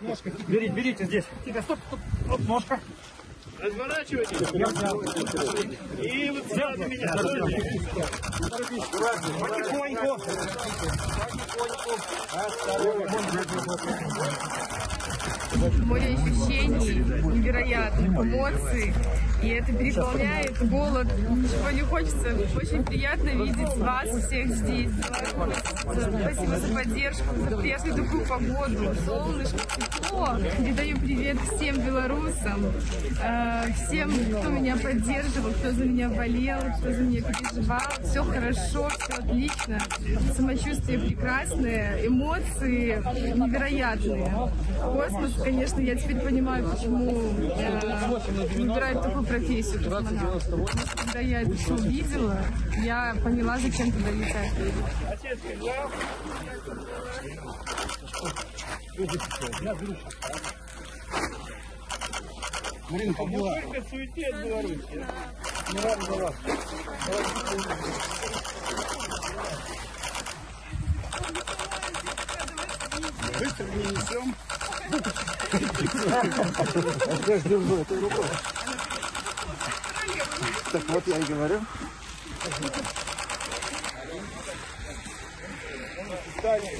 Ножка. Берите, берите здесь. Тихо, стоп, стоп. Вот ножка. Разворачивайтесь. И вот сюда на меня. Потихоньку. Море ощущений, невероятных эмоций, и это переполняет голод, ничего не хочется. Очень приятно видеть вас всех здесь. Спасибо за поддержку, за приятную такую погоду, солнышко, тепло. Передаю привет всем белорусам, всем, кто меня поддерживал, кто за меня болел, кто за меня переживал. Все хорошо, все отлично, самочувствие прекрасное, эмоции невероятные. Космос, конечно, я теперь понимаю, почему выбирают такую профессию. Когда я это все увидела, я поняла, зачем туда летать. Марина, помогла. Сколько суетит в Беларуси. Не рада за вас. Быстро не несем. Я же держу этой рукой. Так вот я и говорю. Далее.